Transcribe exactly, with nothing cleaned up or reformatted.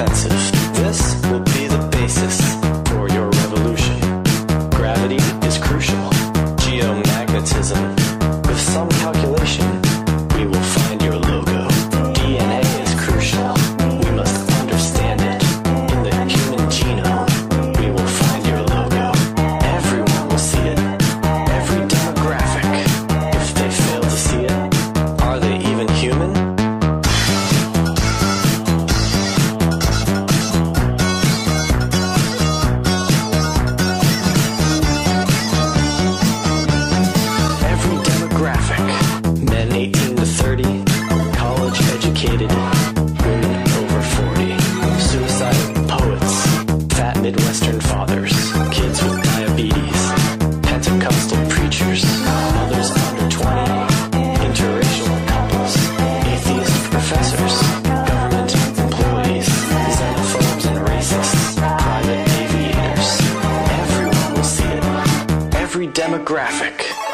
offensive. This will be the basis for your revolution. Gravity is crucial. Geomagnetism. With some calculation, we will find your logo. D N A is crucial. We must understand it. In the human genome, we will find your logo. Everyone will see it. Every demographic. If they fail to see it, are they even human? Women over forty, suicidal poets, fat Midwestern fathers, kids with diabetes, Pentecostal preachers, mothers under twenty, interracial couples, atheist professors, government employees, xenophobes and racists, private aviators. Everyone will see it. Every demographic.